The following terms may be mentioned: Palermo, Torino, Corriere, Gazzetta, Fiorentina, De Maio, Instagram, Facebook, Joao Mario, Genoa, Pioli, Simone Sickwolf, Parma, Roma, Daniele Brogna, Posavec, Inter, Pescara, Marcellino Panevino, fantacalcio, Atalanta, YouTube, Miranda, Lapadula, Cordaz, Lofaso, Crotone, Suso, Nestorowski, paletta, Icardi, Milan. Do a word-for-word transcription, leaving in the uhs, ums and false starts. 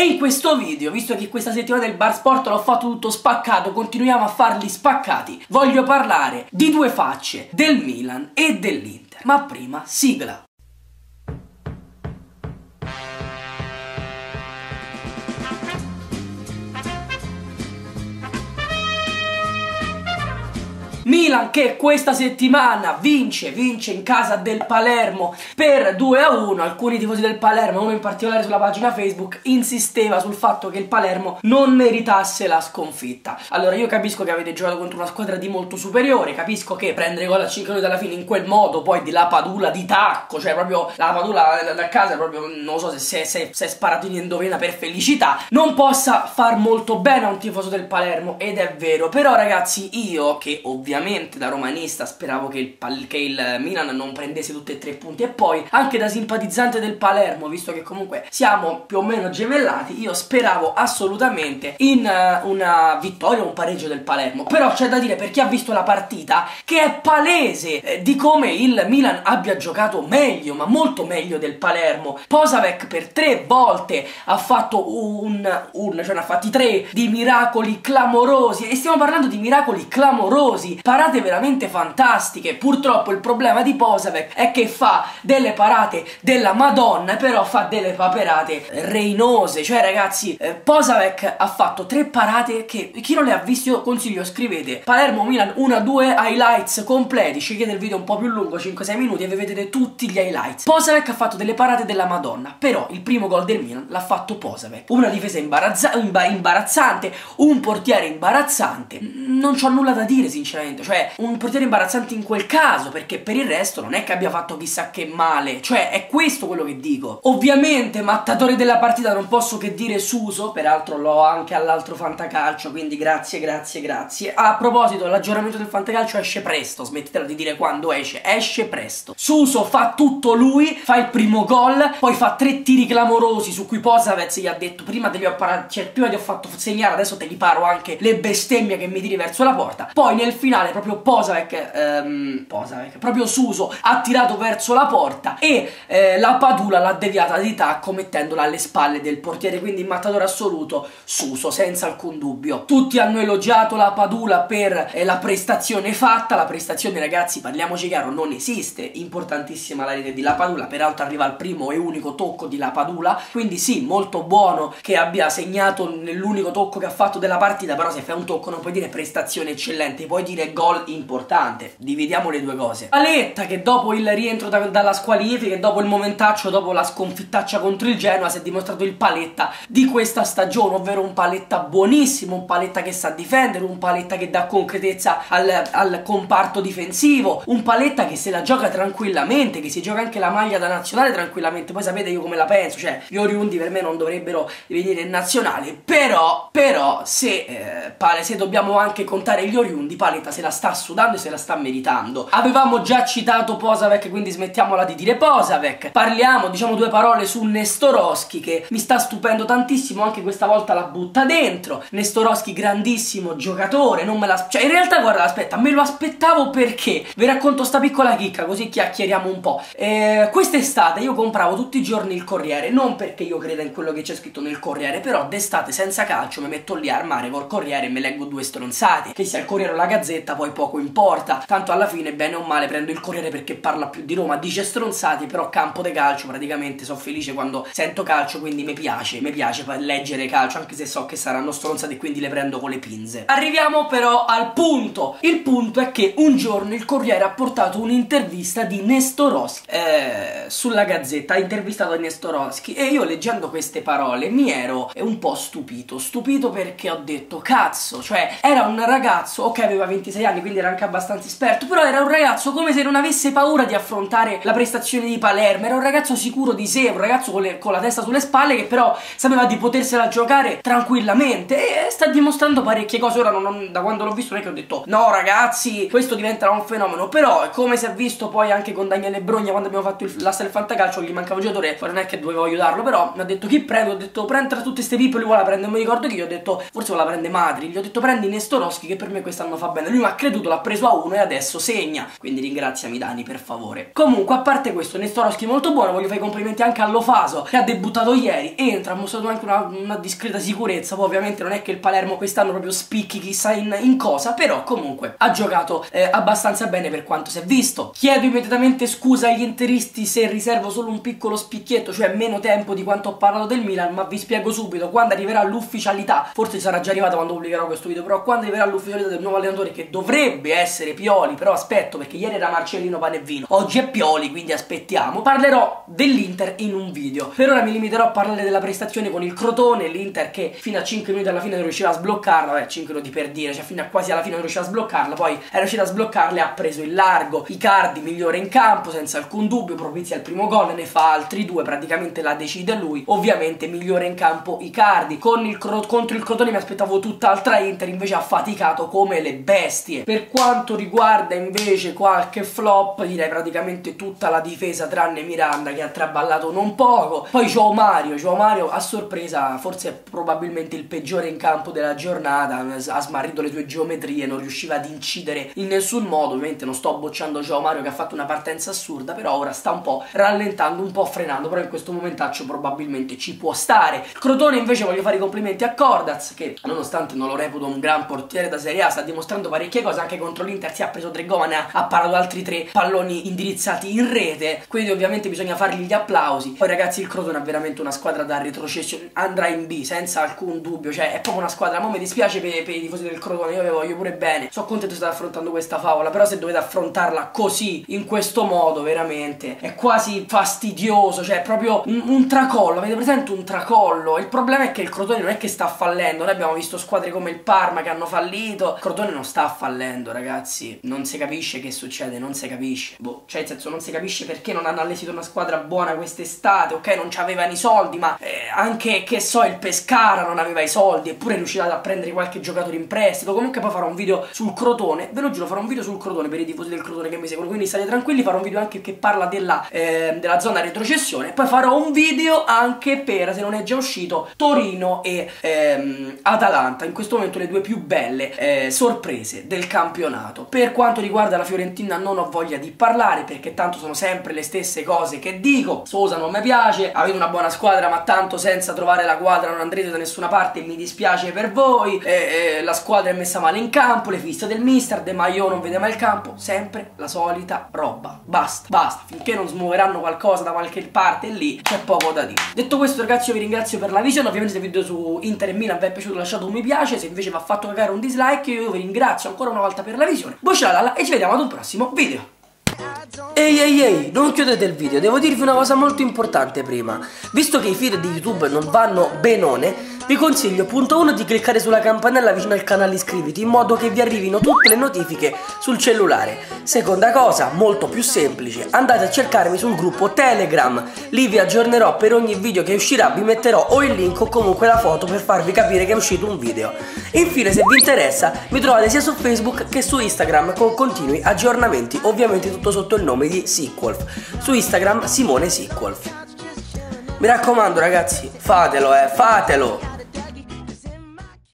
E in questo video, visto che questa settimana del Bar Sport l'ho fatto tutto spaccato, continuiamo a farli spaccati, voglio parlare di due facce, del Milan e dell'Inter. Ma prima, sigla! Milan che questa settimana vince, vince in casa del Palermo per due a uno. Alcuni tifosi del Palermo, uno in particolare sulla pagina Facebook, insisteva sul fatto che il Palermo non meritasse la sconfitta. Allora, io capisco che avete giocato contro una squadra di molto superiore, capisco che prendere gol a cinque minuti alla fine in quel modo, poi di Lapadula di tacco, cioè proprio Lapadula da casa, proprio non lo so se si è, se, se è sparato in indovina per felicità, non possa far molto bene a un tifoso del Palermo, ed è vero. Però ragazzi, io che ovviamente da romanista speravo che il, che il Milan non prendesse tutti e tre i punti, e poi anche da simpatizzante del Palermo, visto che comunque siamo più o meno gemellati, io speravo assolutamente in uh, una vittoria o un pareggio del Palermo. Però c'è da dire, per chi ha visto la partita, che è palese eh, di come il Milan abbia giocato meglio, ma molto meglio del Palermo. Posavec per tre volte ha fatto un, un cioè ne ha fatti tre di miracoli clamorosi, e stiamo parlando di miracoli clamorosi, parate veramente fantastiche. Purtroppo il problema di Posavec è che fa delle parate della Madonna, però fa delle paperate reinose. Cioè ragazzi, eh, Posavec ha fatto tre parate che chi non le ha viste, io consiglio, scrivete Palermo-Milan uno a due highlights completi, scegliete il video un po' più lungo, cinque sei minuti, e vi vedete tutti gli highlights. Posavec ha fatto delle parate della Madonna, però il primo gol del Milan l'ha fatto Posavec. Una difesa imbarazza imba imbarazzante, un portiere imbarazzante. Non c'ho nulla da dire sinceramente, cioè un portiere imbarazzante in quel caso, perché per il resto non è che abbia fatto chissà che male, cioè è questo quello che dico. Ovviamente mattatore della partita non posso che dire Suso, peraltro l'ho anche all'altro fantacalcio, quindi grazie, grazie, grazie. A proposito, l'aggiornamento del fantacalcio esce presto, smettetela di dire quando esce, esce presto. Suso fa tutto lui, fa il primo gol, poi fa tre tiri clamorosi su cui Posavec gli ha detto prima te li ho, cioè, prima ti ho fatto segnare, adesso te li paro anche le bestemmie che mi tiri verso la porta. Poi nel finale proprio Posavec, ehm, Posavec, proprio Suso ha tirato verso la porta e eh, Lapadula l'ha deviata di tacco mettendola alle spalle del portiere, quindi mattatore assoluto Suso, senza alcun dubbio. Tutti hanno elogiato Lapadula per eh, la prestazione fatta, la prestazione ragazzi, parliamoci chiaro, non esiste, importantissima la rete di Lapadula, peraltro arriva al primo e unico tocco di Lapadula, quindi sì, molto buono che abbia segnato nell'unico tocco che ha fatto della partita, però se fai un tocco non puoi dire prestazione eccellente, puoi dire gol importante, dividiamo le due cose. Paletta che dopo il rientro da, dalla squalifica, e dopo il momentaccio, dopo la sconfittaccia contro il Genoa, si è dimostrato il Paletta di questa stagione, ovvero un Paletta buonissimo, un Paletta che sa difendere, un Paletta che dà concretezza al, al comparto difensivo, un Paletta che se la gioca tranquillamente, che si gioca anche la maglia da nazionale tranquillamente. Poi sapete io come la penso, cioè gli oriundi per me non dovrebbero venire in nazionale, però, però se, eh, pare, se dobbiamo anche contare gli oriundi, Paletta se la sta sudando e se la sta meritando. Avevamo già citato Posavec, quindi smettiamola di dire Posavec. Parliamo, diciamo due parole su Nestorowski, che mi sta stupendo tantissimo, anche questa volta la butta dentro. Nestorowski grandissimo giocatore, non me la... cioè in realtà guarda, aspetta, me lo aspettavo, perché vi racconto sta piccola chicca così chiacchieriamo un po'. Eh, quest'estate io compravo tutti i giorni il Corriere, non perché io creda in quello che c'è scritto nel Corriere, però d'estate senza calcio mi metto lì a armare col Corriere e me leggo due stronzate, che sia il Corriere o la Gazzetta poi poco importa, tanto alla fine bene o male prendo il Corriere perché parla più di Roma, dice stronzate, però campo de calcio praticamente sono felice quando sento calcio, quindi mi piace, mi piace leggere calcio, anche se so che saranno stronzate, quindi le prendo con le pinze. Arriviamo però al punto. Il punto è che un giorno il Corriere ha portato un'intervista di Nestorowski eh, sulla Gazzetta, ha intervistato Nestorowski, e io leggendo queste parole mi ero un po' stupito, stupito perché ho detto cazzo, cioè era un ragazzo, ok aveva ventisei anni, quindi era anche abbastanza esperto, però era un ragazzo come se non avesse paura di affrontare la prestazione di Palermo, era un ragazzo sicuro di sé, un ragazzo con, le, con la testa sulle spalle, che però sapeva di potersela giocare tranquillamente, e sta dimostrando parecchie cose. Ora non, non, da quando l'ho visto non è che ho detto no ragazzi questo diventerà un fenomeno, però è come si è visto poi anche con Daniele Brogna quando abbiamo fatto l'asta del fantacalcio, gli mancava un giocatore, poi non è che dovevo aiutarlo, però mi ha detto chi prendo, ho detto prendi tra tutte queste pippe, lui vuole la prende, non mi ricordo chi, gli ho detto forse vuole la prende Madri, gli ho detto prendi Nestorowski che per me quest'anno fa bene, lui mi ha creduto, l'ha preso a uno e adesso segna. Quindi ringraziami Dani, per favore. Comunque, a parte questo, Nestorowski molto buono. Voglio fare i complimenti anche a Lofaso, che ha debuttato ieri, entra, ha mostrato anche una, una discreta sicurezza. Poi ovviamente non è che il Palermo quest'anno proprio spicchi chissà in, in cosa, però comunque ha giocato eh, abbastanza bene per quanto si è visto. Chiedo immediatamente scusa agli interisti se riservo solo un piccolo spicchietto, cioè meno tempo di quanto ho parlato del Milan, ma vi spiego subito. Quando arriverà l'ufficialità, forse sarà già arrivata quando pubblicherò questo video, però quando arriverà l'ufficialità del nuovo allenatore, che dovrebbe essere Pioli, però aspetto perché ieri era Marcellino Panevino, oggi è Pioli, quindi aspettiamo, parlerò dell'Inter in un video. Per ora mi limiterò a parlare della prestazione con il Crotone, l'Inter che fino a cinque minuti alla fine non riusciva a sbloccarla, beh cinque minuti per dire, cioè fino a quasi alla fine non riusciva a sbloccarla, poi è riuscita a sbloccarla e ha preso il largo. Icardi migliore in campo, senza alcun dubbio, propizia il primo gol, ne fa altri due, praticamente la decide lui, ovviamente migliore in campo Icardi. Con il contro il Crotone mi aspettavo tutt'altra Inter, invece ha faticato come le bestie. Per quanto riguarda invece qualche flop, direi praticamente tutta la difesa tranne Miranda, che ha traballato non poco. Poi Joao Mario, Joao Mario a sorpresa, forse è probabilmente il peggiore in campo della giornata, ha smarrito le sue geometrie, non riusciva ad incidere in nessun modo. Ovviamente non sto bocciando Joao Mario che ha fatto una partenza assurda, però ora sta un po' rallentando, un po' frenando, però in questo momentaccio probabilmente ci può stare. Crotone invece voglio fare i complimenti a Cordaz, che nonostante non lo reputo un gran portiere da Serie A, sta dimostrando parecchie cose. Anche contro l'Inter si ha preso tre gol, ne ha, ha parato altri tre palloni indirizzati in rete, quindi ovviamente bisogna fargli gli applausi. Poi ragazzi, il Crotone è veramente una squadra da retrocessione, andrà in B senza alcun dubbio, cioè è proprio una squadra. Ma mi dispiace per, per i tifosi del Crotone, io ve voglio pure bene, sono contento che state affrontando questa favola, però se dovete affrontarla così, in questo modo, veramente è quasi fastidioso, cioè è proprio un, un tracollo. Avete presente un tracollo? Il problema è che il Crotone non è che sta fallendo, noi abbiamo visto squadre come il Parma che hanno fallito, il Crotone non sta fallendo ragazzi, non si capisce che succede, non si capisce, boh, cioè nel senso non si capisce perché non hanno allestito una squadra buona quest'estate. Ok, non c'avevano i soldi, ma eh, anche che so il Pescara non aveva i soldi, eppure è riuscito a prendere qualche giocatore in prestito. Comunque poi farò un video sul Crotone, ve lo giuro, farò un video sul Crotone per i tifosi del Crotone che mi seguono, quindi state tranquilli, farò un video anche che parla della, eh, della zona retrocessione, poi farò un video anche per, se non è già uscito, Torino e ehm, Atalanta, in questo momento le due più belle eh, sorprese del campionato. Per quanto riguarda la Fiorentina non ho voglia di parlare perché tanto sono sempre le stesse cose che dico. Suso non mi piace, avete una buona squadra ma tanto senza trovare la quadra non andrete da nessuna parte, mi dispiace per voi, eh, eh, la squadra è messa male in campo, le fisse del mister, De Maio non vede mai il campo, sempre la solita roba, basta, basta, finché non smuoveranno qualcosa da qualche parte lì c'è poco da dire. Detto questo ragazzi, io vi ringrazio per la visione, ovviamente se il video su Inter e Milan vi è piaciuto lasciate un mi piace, se invece vi ha fatto cagare un dislike, io vi ringrazio ancora una volta per la visione, bocciatela e ci vediamo ad un prossimo video. Ehi ehi ehi, non chiudete il video, devo dirvi una cosa molto importante prima. Visto che i feed di YouTube non vanno benone, vi consiglio punto uno di cliccare sulla campanella vicino al canale iscriviti, in modo che vi arrivino tutte le notifiche sul cellulare. Seconda cosa, molto più semplice, andate a cercarmi sul gruppo Telegram, lì vi aggiornerò per ogni video che uscirà, vi metterò o il link o comunque la foto per farvi capire che è uscito un video. Infine, se vi interessa, mi trovate sia su Facebook che su Instagram con continui aggiornamenti, ovviamente tutto sotto il nome di Sickwolf, su Instagram Simone Sickwolf. Mi raccomando ragazzi, fatelo eh, fatelo!